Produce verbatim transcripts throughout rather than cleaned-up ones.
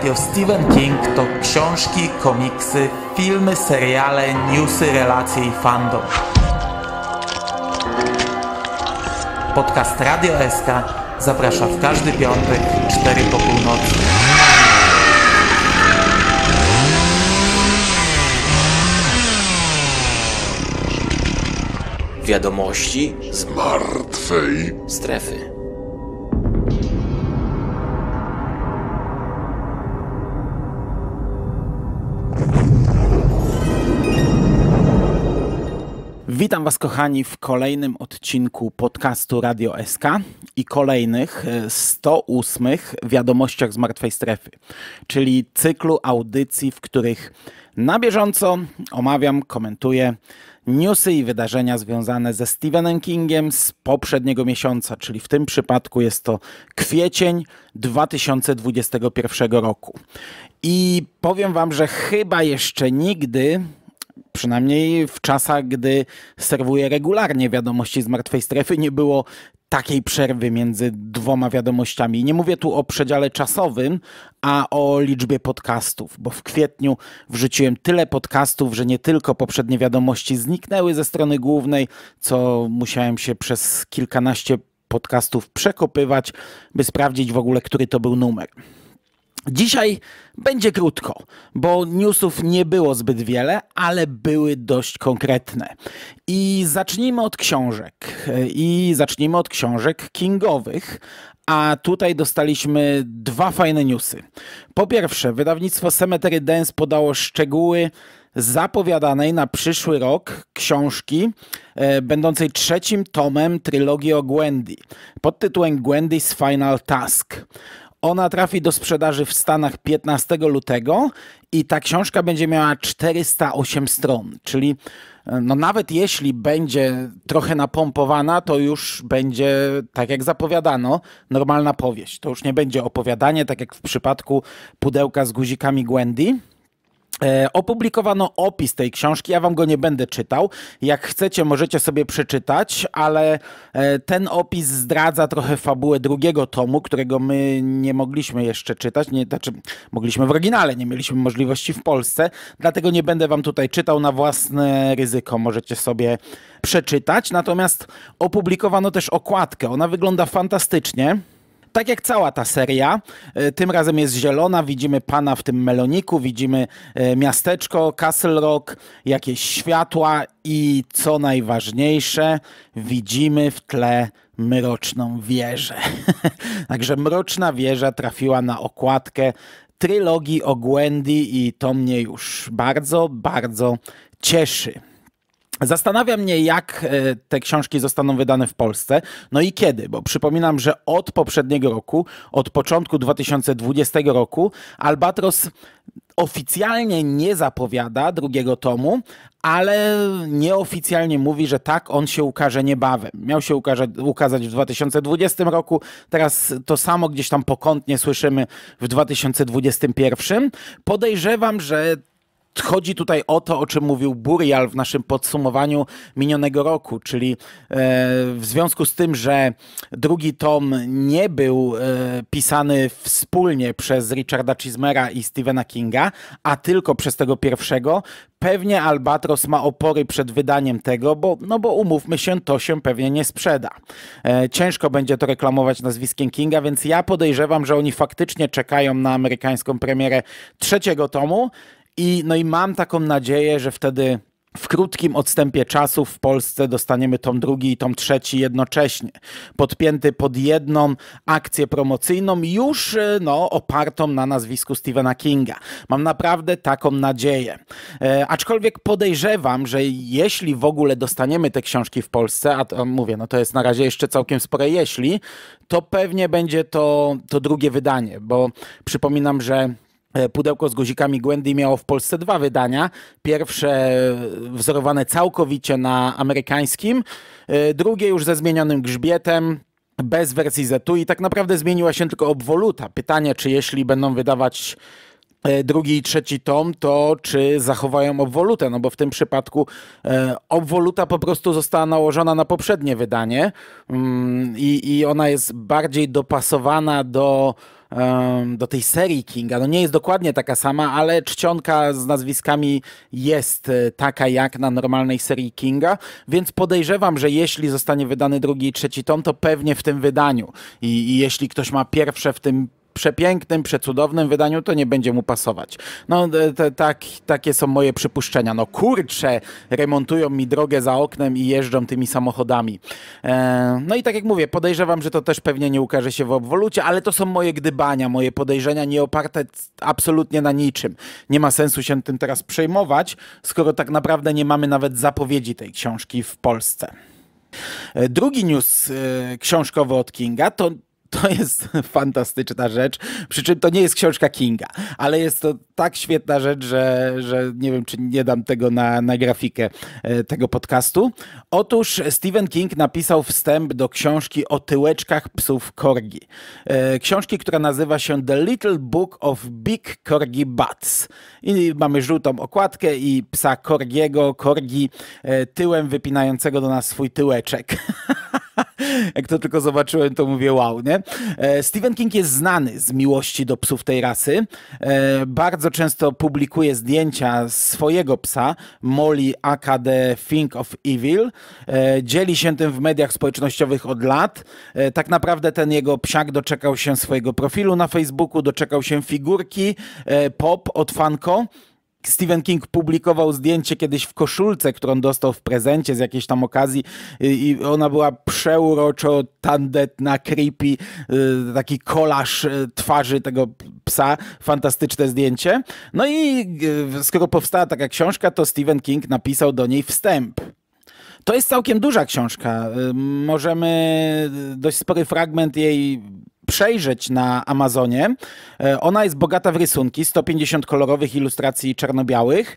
Radio Stephen King to książki, komiksy, filmy, seriale, newsy, relacje i fandom. Podcast Radio S K zaprasza w każdy piątek, cztery po północy. Wiadomości z martwej strefy. Witam Was, kochani, w kolejnym odcinku podcastu Radio S K i kolejnych sto osiem wiadomościach z martwej strefy, czyli cyklu audycji, w których na bieżąco omawiam, komentuję newsy i wydarzenia związane ze Stephenem Kingiem z poprzedniego miesiąca, czyli w tym przypadku jest to kwiecień dwa tysiące dwudziestego pierwszego roku. I powiem Wam, że chyba jeszcze nigdy, przynajmniej w czasach, gdy serwuję regularnie wiadomości z martwej strefy, nie było takiej przerwy między dwoma wiadomościami. Nie mówię tu o przedziale czasowym, a o liczbie podcastów, bo w kwietniu wrzuciłem tyle podcastów, że nie tylko poprzednie wiadomości zniknęły ze strony głównej, co musiałem się przez kilkanaście podcastów przekopywać, by sprawdzić w ogóle, który to był numer. Dzisiaj będzie krótko, bo newsów nie było zbyt wiele, ale były dość konkretne. I zacznijmy od książek. I zacznijmy od książek kingowych. A tutaj dostaliśmy dwa fajne newsy. Po pierwsze, wydawnictwo Cemetery Dance podało szczegóły zapowiadanej na przyszły rok książki e, będącej trzecim tomem trylogii o Gwendy pod tytułem Gwendy's Final Task. Ona trafi do sprzedaży w Stanach piętnastego lutego i ta książka będzie miała czterysta osiem stron, czyli no nawet jeśli będzie trochę napompowana, to już będzie, tak jak zapowiadano, normalna powieść. To już nie będzie opowiadanie, tak jak w przypadku Pudełka z guzikami Gwendy. Opublikowano opis tej książki, ja wam go nie będę czytał. Jak chcecie, możecie sobie przeczytać, ale ten opis zdradza trochę fabułę drugiego tomu, którego my nie mogliśmy jeszcze czytać. Nie, znaczy, mogliśmy w oryginale, nie mieliśmy możliwości w Polsce, dlatego nie będę wam tutaj czytał na własne ryzyko. Możecie sobie przeczytać. Natomiast opublikowano też okładkę. Ona wygląda fantastycznie. Tak jak cała ta seria, tym razem jest zielona, widzimy pana w tym meloniku, widzimy miasteczko Castle Rock, jakieś światła i co najważniejsze, widzimy w tle mroczną wieżę. Także mroczna wieża trafiła na okładkę trylogii o Gwendy i to mnie już bardzo, bardzo cieszy. Zastanawia mnie, jak te książki zostaną wydane w Polsce, no i kiedy, bo przypominam, że od poprzedniego roku, od początku dwa tysiące dwudziestego roku Albatros oficjalnie nie zapowiada drugiego tomu, ale nieoficjalnie mówi, że tak, on się ukaże niebawem. Miał się ukazać w dwa tysiące dwudziestym roku, teraz to samo gdzieś tam pokątnie słyszymy w dwa tysiące dwudziestym pierwszym. Podejrzewam, że chodzi tutaj o to, o czym mówił Burial w naszym podsumowaniu minionego roku, czyli w związku z tym, że drugi tom nie był pisany wspólnie przez Richarda Chismera i Stephena Kinga, a tylko przez tego pierwszego, pewnie Albatros ma opory przed wydaniem tego, bo, no bo umówmy się, to się pewnie nie sprzeda. Ciężko będzie to reklamować nazwiskiem Kinga, więc ja podejrzewam, że oni faktycznie czekają na amerykańską premierę trzeciego tomu. I, no i mam taką nadzieję, że wtedy w krótkim odstępie czasu w Polsce dostaniemy tom drugi i tom trzeci jednocześnie, podpięty pod jedną akcję promocyjną, już no, opartą na nazwisku Stephena Kinga. Mam naprawdę taką nadzieję. E, aczkolwiek podejrzewam, że jeśli w ogóle dostaniemy te książki w Polsce, a, a mówię, no to jest na razie jeszcze całkiem spore jeśli, to pewnie będzie to, to drugie wydanie, bo przypominam, że Pudełko z guzikami Gwendy miało w Polsce dwa wydania. Pierwsze wzorowane całkowicie na amerykańskim, drugie już ze zmienionym grzbietem, bez wersji zetu i tak naprawdę zmieniła się tylko obwoluta. Pytanie, czy jeśli będą wydawać drugi i trzeci tom, to czy zachowają obwolutę, no bo w tym przypadku obwoluta po prostu została nałożona na poprzednie wydanie i, i ona jest bardziej dopasowana do, do tej serii Kinga. No nie jest dokładnie taka sama, ale czcionka z nazwiskami jest taka jak na normalnej serii Kinga, więc podejrzewam, że jeśli zostanie wydany drugi i trzeci tom, to pewnie w tym wydaniu. I, i jeśli ktoś ma pierwsze w tym przepięknym, przecudownym wydaniu, to nie będzie mu pasować. No te, tak, takie są moje przypuszczenia. No kurczę, remontują mi drogę za oknem i jeżdżą tymi samochodami. E, no i tak jak mówię, podejrzewam, że to też pewnie nie ukaże się w obwolucie, ale to są moje gdybania, moje podejrzenia nie oparte absolutnie na niczym. Nie ma sensu się tym teraz przejmować, skoro tak naprawdę nie mamy nawet zapowiedzi tej książki w Polsce. E, drugi news e, książkowy od Kinga to To jest fantastyczna rzecz, przy czym to nie jest książka Kinga, ale jest to tak świetna rzecz, że, że nie wiem, czy nie dam tego na, na grafikę tego podcastu. Otóż Stephen King napisał wstęp do książki o tyłeczkach psów Korgi. Książki, która nazywa się The Little Book of Big Corgi Butts. I mamy żółtą okładkę i psa Korgiego, Korgi tyłem wypinającego do nas swój tyłeczek. Jak to tylko zobaczyłem, to mówię wow, nie? Stephen King jest znany z miłości do psów tej rasy. Bardzo często publikuje zdjęcia swojego psa, Molly aka The Thing of Evil. Dzieli się tym w mediach społecznościowych od lat. Tak naprawdę ten jego psiak doczekał się swojego profilu na Facebooku, doczekał się figurki pop od Funko. Stephen King publikował zdjęcie kiedyś w koszulce, którą dostał w prezencie z jakiejś tam okazji i ona była przeuroczo tandetna, creepy, taki kolaż twarzy tego psa, fantastyczne zdjęcie. No i skoro powstała taka książka, to Stephen King napisał do niej wstęp. To jest całkiem duża książka. Możemy dość spory fragment jej przejrzeć na Amazonie. Ona jest bogata w rysunki, sto pięćdziesiąt kolorowych ilustracji czarno-białych.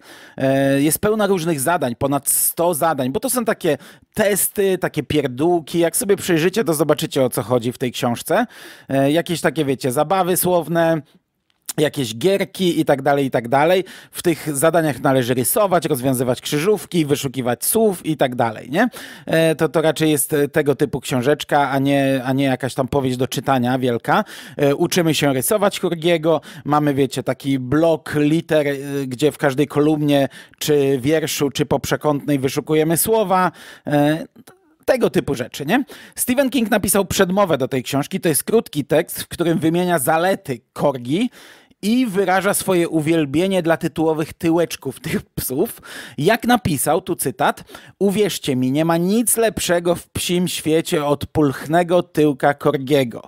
Jest pełna różnych zadań, ponad sto zadań, bo to są takie testy, takie pierdółki. Jak sobie przejrzycie, to zobaczycie, o co chodzi w tej książce. Jakieś takie, wiecie, zabawy słowne, jakieś gierki i tak dalej, i tak dalej. W tych zadaniach należy rysować, rozwiązywać krzyżówki, wyszukiwać słów i tak dalej, nie? To, to raczej jest tego typu książeczka, a nie, a nie jakaś tam powieść do czytania wielka. Uczymy się rysować Korgiego, mamy, wiecie, taki blok liter, gdzie w każdej kolumnie, czy wierszu, czy po przekątnej wyszukujemy słowa. Tego typu rzeczy, nie? Stephen King napisał przedmowę do tej książki. To jest krótki tekst, w którym wymienia zalety Korgi i wyraża swoje uwielbienie dla tytułowych tyłeczków tych psów. Jak napisał, tu cytat, uwierzcie mi, nie ma nic lepszego w psim świecie od pulchnego tyłka Korgiego.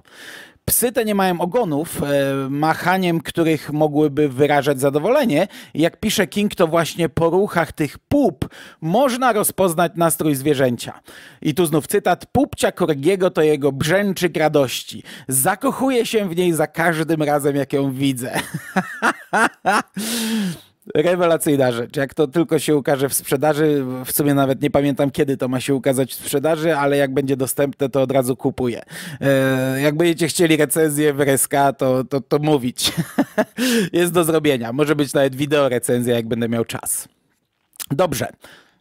Psy te nie mają ogonów, machaniem których mogłyby wyrażać zadowolenie. Jak pisze King, to właśnie po ruchach tych pup można rozpoznać nastrój zwierzęcia. I tu znów cytat. Pupcia Korgiego to jego brzęczyk radości. Zakochuję się w niej za każdym razem, jak ją widzę. Rewelacyjna rzecz. Jak to tylko się ukaże w sprzedaży, w sumie nawet nie pamiętam, kiedy to ma się ukazać w sprzedaży, ale jak będzie dostępne, to od razu kupuję. E, jak będziecie chcieli recenzję w R S K, to, to, to mówić. Jest do zrobienia. Może być nawet wideo recenzja, jak będę miał czas. Dobrze.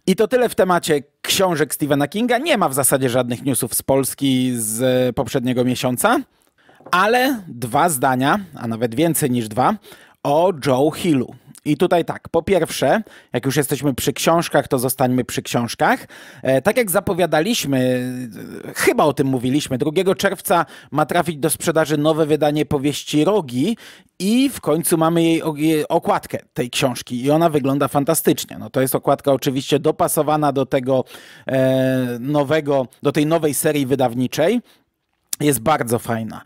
I to tyle w temacie książek Stephena Kinga. Nie ma w zasadzie żadnych newsów z Polski z poprzedniego miesiąca, ale dwa zdania, a nawet więcej niż dwa, o Joe Hillu. I tutaj tak, po pierwsze, jak już jesteśmy przy książkach, to zostańmy przy książkach. E, tak jak zapowiadaliśmy, e, chyba o tym mówiliśmy, drugiego czerwca ma trafić do sprzedaży nowe wydanie powieści Rogi i w końcu mamy jej, jej okładkę tej książki i ona wygląda fantastycznie. No, to jest okładka oczywiście dopasowana do tego e, nowego, do tej nowej serii wydawniczej. Jest bardzo fajna.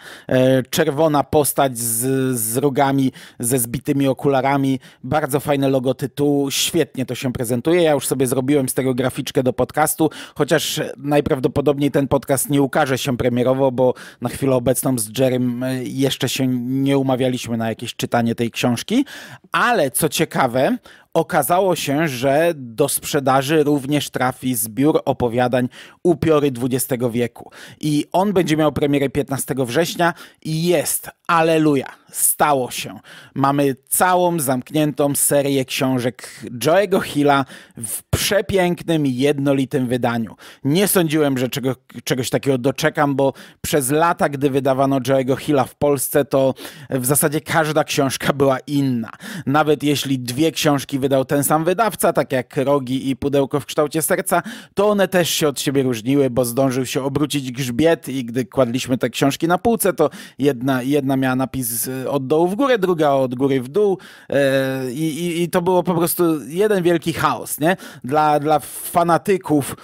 Czerwona postać z, z rogami, ze zbitymi okularami. Bardzo fajne logo tytułu. Świetnie to się prezentuje. Ja już sobie zrobiłem z tego graficzkę do podcastu, chociaż najprawdopodobniej ten podcast nie ukaże się premierowo, bo na chwilę obecną z Jerrym jeszcze się nie umawialiśmy na jakieś czytanie tej książki. Ale co ciekawe, okazało się, że do sprzedaży również trafi zbiór opowiadań Upiory dwudziestego wieku. I on będzie miał premierę piętnastego września i jest Alleluja, stało się. Mamy całą zamkniętą serię książek Joe'ego Hilla w przepięknym, jednolitym wydaniu. Nie sądziłem, że czego, czegoś takiego doczekam, bo przez lata, gdy wydawano Joe'ego Hilla w Polsce, to w zasadzie każda książka była inna. Nawet jeśli dwie książki wydał ten sam wydawca, tak jak Rogi i Pudełko w kształcie serca, to one też się od siebie różniły, bo zdążył się obrócić grzbiet i gdy kładliśmy te książki na półce, to jedna, jedna miała napis od dołu w górę, druga od góry w dół yy, i, i to było po prostu jeden wielki chaos, nie? Dla, dla fanatyków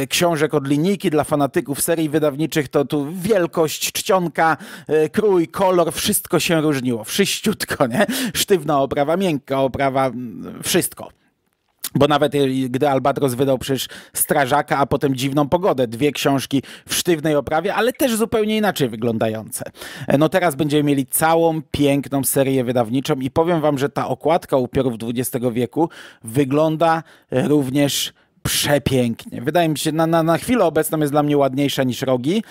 yy, książek od linijki, dla fanatyków serii wydawniczych to tu wielkość, czcionka, yy, krój, kolor, wszystko się różniło, wszyściutko, nie? Sztywna oprawa, miękka oprawa, wszystko. Bo nawet gdy Albatros wydał przecież Strażaka, a potem Dziwną Pogodę, dwie książki w sztywnej oprawie, ale też zupełnie inaczej wyglądające. No teraz będziemy mieli całą piękną serię wydawniczą i powiem wam, że ta okładka Upiorów dwudziestego wieku wygląda również przepięknie. Wydaje mi się, na, na, na chwilę obecną jest dla mnie ładniejsza niż Rogi,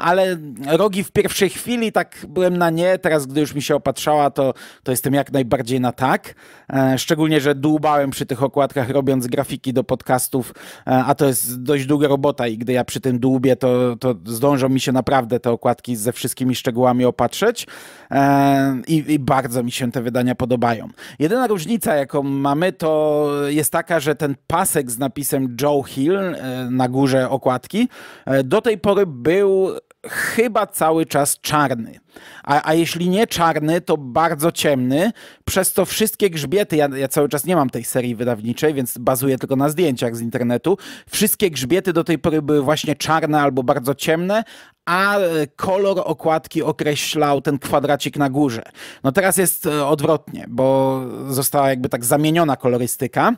ale Rogi w pierwszej chwili tak byłem na nie, teraz gdy już mi się opatrzała, to, to jestem jak najbardziej na tak. Szczególnie, że dłubałem przy tych okładkach, robiąc grafiki do podcastów, a to jest dość długa robota i gdy ja przy tym dłubię, to, to zdążą mi się naprawdę te okładki ze wszystkimi szczegółami opatrzeć i, i bardzo mi się te wydania podobają. Jedyna różnica, jaką mamy, to jest taka, że ten pasek z napisem Joe Hill na górze okładki do tej pory był chyba cały czas czarny. A, a jeśli nie czarny, to bardzo ciemny, przez to wszystkie grzbiety, ja, ja cały czas nie mam tej serii wydawniczej, więc bazuję tylko na zdjęciach z internetu, wszystkie grzbiety do tej pory były właśnie czarne albo bardzo ciemne, a kolor okładki określał ten kwadracik na górze. No teraz jest odwrotnie, bo została jakby tak zamieniona kolorystyka.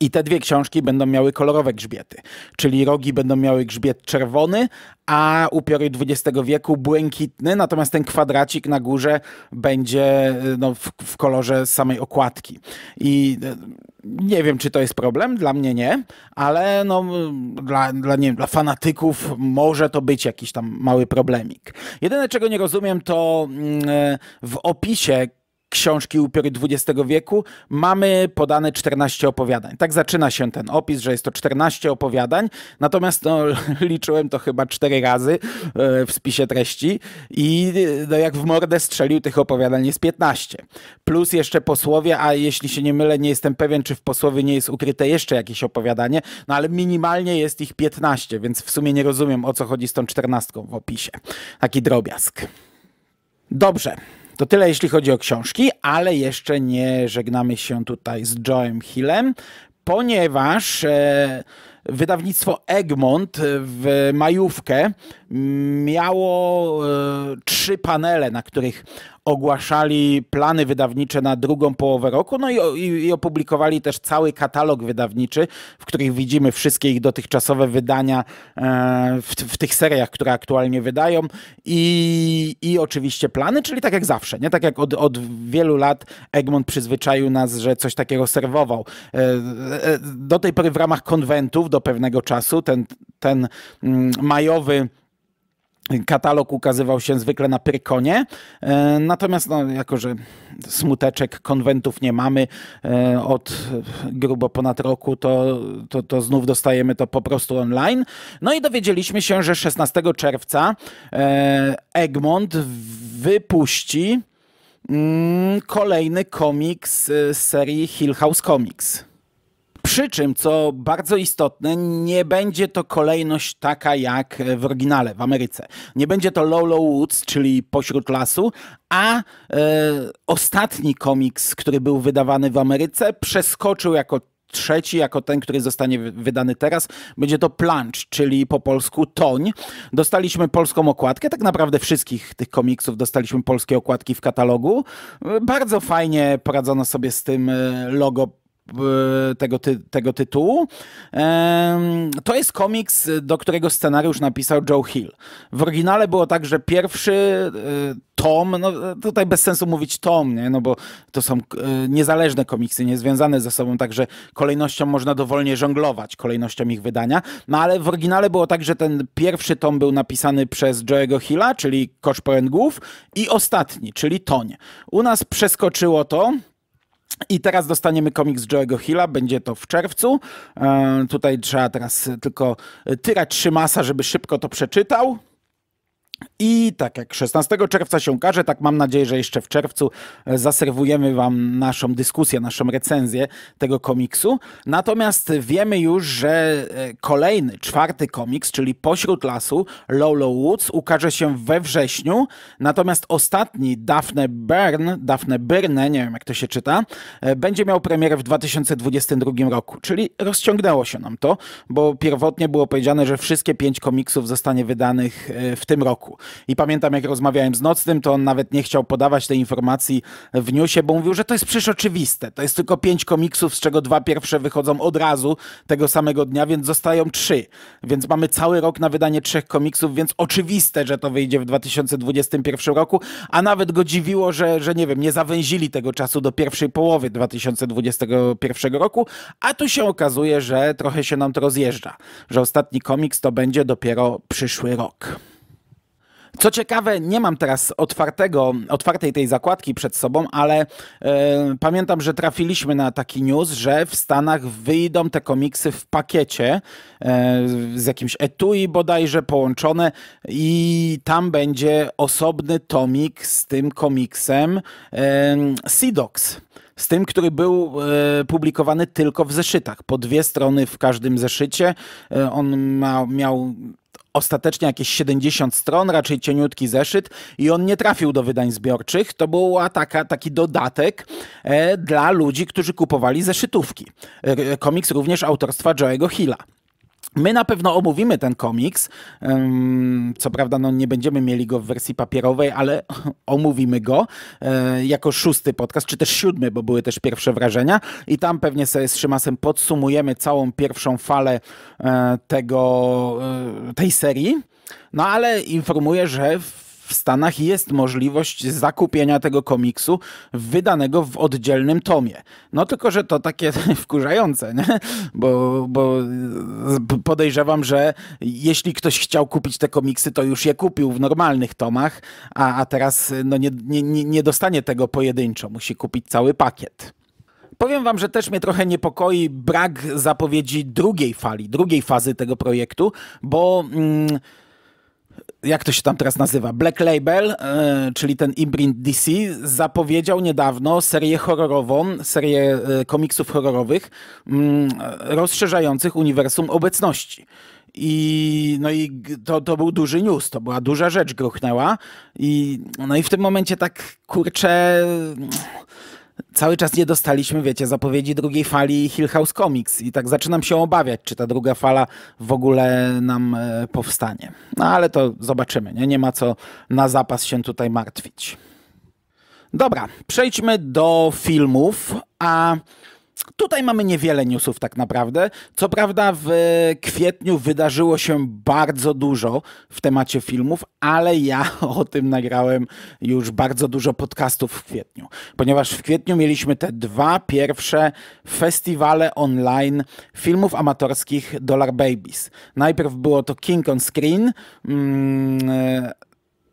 I te dwie książki będą miały kolorowe grzbiety, czyli Rogi będą miały grzbiet czerwony, a Upiory dwudziestego wieku błękitny, natomiast ten kwadracik na górze będzie no, w, w kolorze samej okładki. I nie wiem, czy to jest problem, dla mnie nie, ale no, dla, dla, nie wiem, dla fanatyków może to być jakiś tam mały problemik. Jedyne, czego nie rozumiem, to w opisie książki Upiory dwudziestego wieku mamy podane czternaście opowiadań. Tak zaczyna się ten opis, że jest to czternaście opowiadań, natomiast no, liczyłem to chyba cztery razy w spisie treści i no, jak w mordę strzelił, tych opowiadań jest piętnaście. Plus jeszcze posłowie, a jeśli się nie mylę, nie jestem pewien, czy w posłowie nie jest ukryte jeszcze jakieś opowiadanie, no ale minimalnie jest ich piętnaście, więc w sumie nie rozumiem, o co chodzi z tą czternastką w opisie. Taki drobiazg. Dobrze. To tyle, jeśli chodzi o książki, ale jeszcze nie żegnamy się tutaj z Joe'em Hillem, ponieważ e, wydawnictwo Egmont w majówkę miało e, trzy panele, na których ogłaszali plany wydawnicze na drugą połowę roku, no i, i, i opublikowali też cały katalog wydawniczy, w których widzimy wszystkie ich dotychczasowe wydania e, w, w tych seriach, które aktualnie wydają i, i oczywiście plany, czyli tak jak zawsze, nie? Tak jak od, od wielu lat Egmont przyzwyczaił nas, że coś takiego serwował. E, e, do tej pory w ramach konwentów do pewnego czasu ten, ten mm, majowy katalog ukazywał się zwykle na Pyrkonie, natomiast no, jako że smuteczek konwentów nie mamy od grubo ponad roku, to, to, to znów dostajemy to po prostu online. No i dowiedzieliśmy się, że szesnastego czerwca Egmont wypuści kolejny komiks z serii Hill House Comics. Przy czym, co bardzo istotne, nie będzie to kolejność taka jak w oryginale, w Ameryce. Nie będzie to Lolo Woods, czyli Pośród lasu, a e, ostatni komiks, który był wydawany w Ameryce, przeskoczył jako trzeci, jako ten, który zostanie wydany teraz, będzie to Plunge, czyli po polsku toń. Dostaliśmy polską okładkę, tak naprawdę wszystkich tych komiksów dostaliśmy polskie okładki w katalogu. Bardzo fajnie poradzono sobie z tym logo tego, ty, tego tytułu. To jest komiks, do którego scenariusz napisał Joe Hill. W oryginale było tak, że pierwszy tom, no tutaj bez sensu mówić tom, nie? No bo to są niezależne komiksy, niezwiązane ze sobą, także kolejnością można dowolnie żonglować, kolejnością ich wydania. No ale w oryginale było tak, że ten pierwszy tom był napisany przez Joe'ego Hilla, czyli Kosz pełen głów, i ostatni, czyli Toń. U nas przeskoczyło to. I teraz dostaniemy komiks Joe'ego Hilla, będzie to w czerwcu. E, tutaj trzeba teraz tylko tyrać Szymasa, żeby szybko to przeczytał. I tak jak szesnastego czerwca się ukaże, tak mam nadzieję, że jeszcze w czerwcu zaserwujemy wam naszą dyskusję, naszą recenzję tego komiksu. Natomiast wiemy już, że kolejny, czwarty komiks, czyli Pośród lasu, Lolo Woods, ukaże się we wrześniu. Natomiast ostatni, Daphne Byrne, Daphne Byrne, nie wiem jak to się czyta, będzie miał premierę w dwa tysiące dwudziestym drugim roku. Czyli rozciągnęło się nam to, bo pierwotnie było powiedziane, że wszystkie pięć komiksów zostanie wydanych w tym roku. I pamiętam, jak rozmawiałem z Nocnym, to on nawet nie chciał podawać tej informacji w newsie, bo mówił, że to jest przecież oczywiste. To jest tylko pięć komiksów, z czego dwa pierwsze wychodzą od razu tego samego dnia, więc zostają trzy. Więc mamy cały rok na wydanie trzech komiksów, więc oczywiste, że to wyjdzie w dwa tysiące dwudziestym pierwszym roku, a nawet go dziwiło, że, że nie wiem, nie zawęzili tego czasu do pierwszej połowy dwa tysiące dwudziestego pierwszego roku, a tu się okazuje, że trochę się nam to rozjeżdża, że ostatni komiks to będzie dopiero przyszły rok. Co ciekawe, nie mam teraz otwartego, otwartej tej zakładki przed sobą, ale e, pamiętam, że trafiliśmy na taki news, że w Stanach wyjdą te komiksy w pakiecie e, z jakimś etui bodajże połączone i tam będzie osobny tomik z tym komiksem e, Sea-Dogs. Z tym, który był e, publikowany tylko w zeszytach. Po dwie strony w każdym zeszycie. E, on ma, miał... ostatecznie jakieś siedemdziesiąt stron, raczej cieniutki zeszyt i on nie trafił do wydań zbiorczych. To był taka, taki dodatek e, dla ludzi, którzy kupowali zeszytówki. E, komiks również autorstwa Joe'ego Hilla. My na pewno omówimy ten komiks. Co prawda no, nie będziemy mieli go w wersji papierowej, ale omówimy go jako szósty podcast, czy też siódmy, bo były też pierwsze wrażenia. I tam pewnie sobie z Szymasem podsumujemy całą pierwszą falę tego, tej serii. No ale informuję, że w Stanach jest możliwość zakupienia tego komiksu wydanego w oddzielnym tomie. No tylko, że to takie wkurzające, nie? Bo, bo podejrzewam, że jeśli ktoś chciał kupić te komiksy, to już je kupił w normalnych tomach, a, a teraz no nie, nie, nie dostanie tego pojedynczo, musi kupić cały pakiet. Powiem wam, że też mnie trochę niepokoi brak zapowiedzi drugiej fali, drugiej fazy tego projektu, bo... Mm, jak to się tam teraz nazywa, Black Label, czyli ten imprint D C, zapowiedział niedawno serię horrorową, serię komiksów horrorowych rozszerzających uniwersum obecności. I, no i to, to był duży news, to była duża rzecz, gruchnęła. I, no i w tym momencie tak, kurczę... Cały czas nie dostaliśmy, wiecie, zapowiedzi drugiej fali Hill House Comics i tak zaczynam się obawiać, czy ta druga fala w ogóle nam e, powstanie. No ale to zobaczymy, nie? Nie ma co na zapas się tutaj martwić. Dobra, przejdźmy do filmów, a... Tutaj mamy niewiele newsów tak naprawdę. Co prawda w kwietniu wydarzyło się bardzo dużo w temacie filmów, ale ja o tym nagrałem już bardzo dużo podcastów w kwietniu. Ponieważ w kwietniu mieliśmy te dwa pierwsze festiwale online filmów amatorskich Dollar Babies. Najpierw było to King on Screen, mm,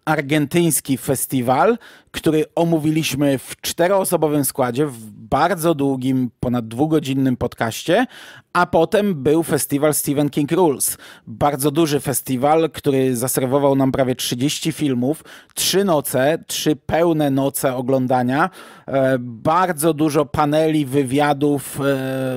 argentyński festiwal, który omówiliśmy w czteroosobowym składzie, w bardzo długim, ponad dwugodzinnym podcaście, a potem był festiwal Stephen King Rules. Bardzo duży festiwal, który zaserwował nam prawie trzydzieści filmów, trzy noce, trzy pełne noce oglądania, e, bardzo dużo paneli, wywiadów, e,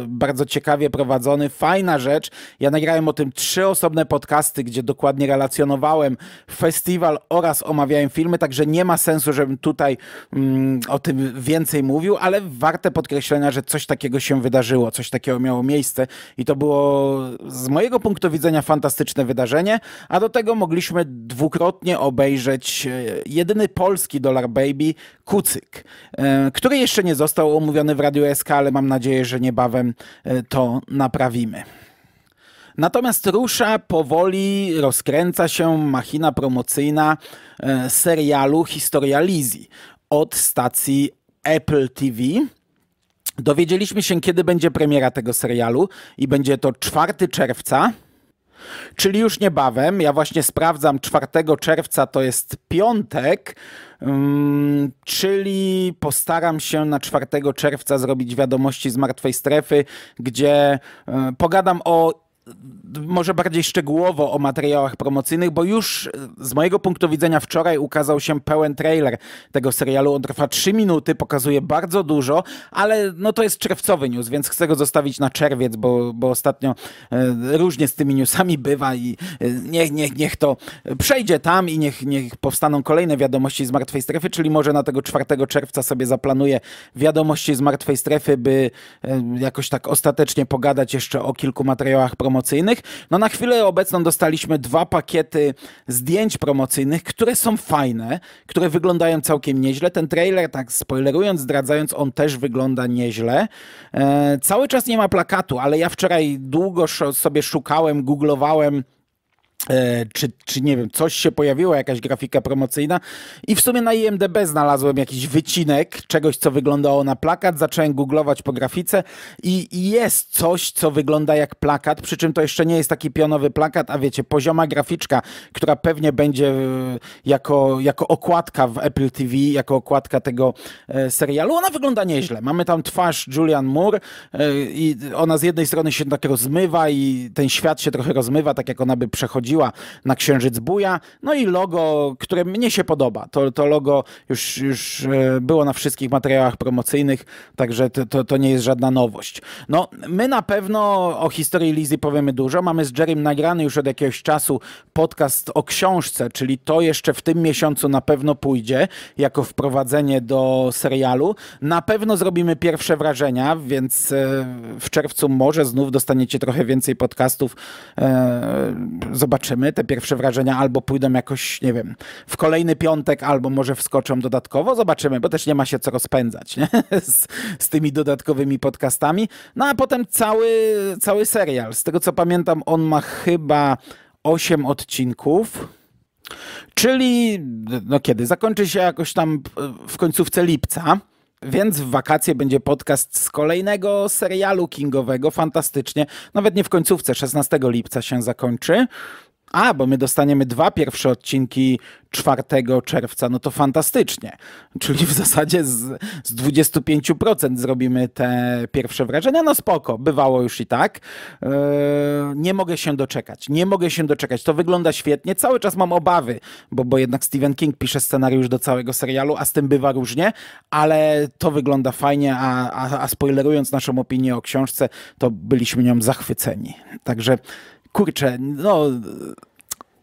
bardzo ciekawie prowadzony, fajna rzecz. Ja nagrałem o tym trzy osobne podcasty, gdzie dokładnie relacjonowałem festiwal oraz omawiałem filmy, także nie ma sensu, żebym tu tutaj mm, o tym więcej mówił, ale warte podkreślenia, że coś takiego się wydarzyło, coś takiego miało miejsce i to było z mojego punktu widzenia fantastyczne wydarzenie, a do tego mogliśmy dwukrotnie obejrzeć jedyny polski Dollar Baby, Kucyk, który jeszcze nie został omówiony w Radiu S K, ale mam nadzieję, że niebawem to naprawimy. Natomiast rusza powoli, rozkręca się machina promocyjna serialu Historia Lizzy od stacji Apple T V. Dowiedzieliśmy się, kiedy będzie premiera tego serialu i będzie to czwartego czerwca. Czyli już niebawem, ja właśnie sprawdzam, czwartego czerwca to jest piątek, czyli postaram się na czwartego czerwca zrobić wiadomości z Martwej Strefy, gdzie pogadam o może bardziej szczegółowo o materiałach promocyjnych, bo już z mojego punktu widzenia wczoraj ukazał się pełen trailer tego serialu. On trwa trzy minuty, pokazuje bardzo dużo, ale no to jest czerwcowy news, więc chcę go zostawić na czerwiec, bo, bo ostatnio różnie z tymi newsami bywa i niech, niech, niech to przejdzie tam i niech, niech powstaną kolejne wiadomości z Martwej Strefy, czyli może na tego czwartego czerwca sobie zaplanuję wiadomości z Martwej Strefy, by jakoś tak ostatecznie pogadać jeszcze o kilku materiałach promocyjnych. No na chwilę obecną dostaliśmy dwa pakiety zdjęć promocyjnych, które są fajne, które wyglądają całkiem nieźle. Ten trailer, tak spoilerując, zdradzając, on też wygląda nieźle. E, cały czas nie ma plakatu, ale ja wczoraj długo sobie szukałem, googlowałem, E, czy, czy nie wiem, coś się pojawiło, jakaś grafika promocyjna i w sumie na I M D B znalazłem jakiś wycinek czegoś, co wyglądało na plakat, zacząłem googlować po grafice i, i jest coś, co wygląda jak plakat, przy czym to jeszcze nie jest taki pionowy plakat, a wiecie, pozioma graficzka, która pewnie będzie jako, jako okładka w Apple T V, jako okładka tego e, serialu, ona wygląda nieźle. Mamy tam twarz Julianne Moore e, i ona z jednej strony się tak rozmywa i ten świat się trochę rozmywa, tak jak ona by przechodziła na Księżyc Buja, no i logo, które mnie się podoba. To, to logo już, już było na wszystkich materiałach promocyjnych, także to, to, to nie jest żadna nowość. No, my na pewno o Historii Lizzy powiemy dużo. Mamy z Jerrym nagrany już od jakiegoś czasu podcast o książce, czyli to jeszcze w tym miesiącu na pewno pójdzie jako wprowadzenie do serialu. Na pewno zrobimy pierwsze wrażenia, więc w czerwcu może znów dostaniecie trochę więcej podcastów. Zobaczymy. Zobaczymy, te pierwsze wrażenia albo pójdą jakoś, nie wiem, w kolejny piątek, albo może wskoczą dodatkowo. Zobaczymy, bo też nie ma się co rozpędzać, nie? Z, z tymi dodatkowymi podcastami. No a potem cały, cały serial. Z tego co pamiętam, on ma chyba osiem odcinków. Czyli, no kiedy? Zakończy się jakoś tam w końcówce lipca. Więc w wakacje będzie podcast z kolejnego serialu kingowego, fantastycznie. Nawet nie w końcówce, szesnastego lipca się zakończy. A, bo my dostaniemy dwa pierwsze odcinki czwartego czerwca, no to fantastycznie. Czyli w zasadzie z, z dwudziestu pięciu procent zrobimy te pierwsze wrażenia. No spoko, bywało już i tak. Yy, nie mogę się doczekać, nie mogę się doczekać. To wygląda świetnie, cały czas mam obawy, bo, bo jednak Stephen King pisze scenariusz do całego serialu, a z tym bywa różnie, ale to wygląda fajnie, a, a, a spoilerując naszą opinię o książce, to byliśmy nią zachwyceni. Także kurczę, no,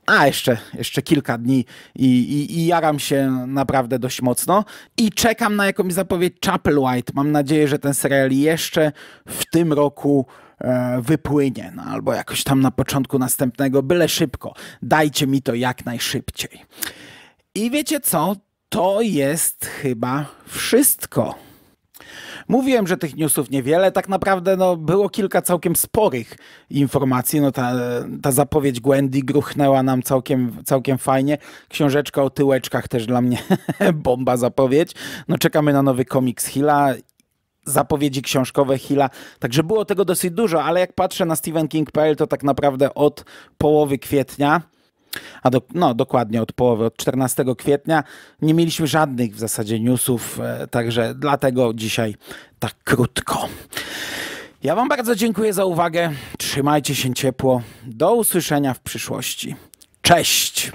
a jeszcze, jeszcze kilka dni i, i, i jaram się naprawdę dość mocno i czekam na jakąś zapowiedź Chapel White. Mam nadzieję, że ten serial jeszcze w tym roku e, wypłynie, no, albo jakoś tam na początku następnego, byle szybko. Dajcie mi to jak najszybciej. I wiecie co? To jest chyba wszystko. Mówiłem, że tych newsów niewiele, tak naprawdę no, było kilka całkiem sporych informacji. No, ta, ta zapowiedź Gwendy gruchnęła nam całkiem, całkiem fajnie. Książeczka o tyłeczkach też dla mnie bomba zapowiedź. No, czekamy na nowy komiks Hilla, zapowiedzi książkowe Hilla. Także było tego dosyć dużo, ale jak patrzę na stephen king kropka p l, to tak naprawdę od połowy kwietnia, a do, no dokładnie od połowy, od czternastego kwietnia nie mieliśmy żadnych w zasadzie newsów, e, także dlatego dzisiaj tak krótko. Ja wam bardzo dziękuję za uwagę, trzymajcie się ciepło, do usłyszenia w przyszłości. Cześć!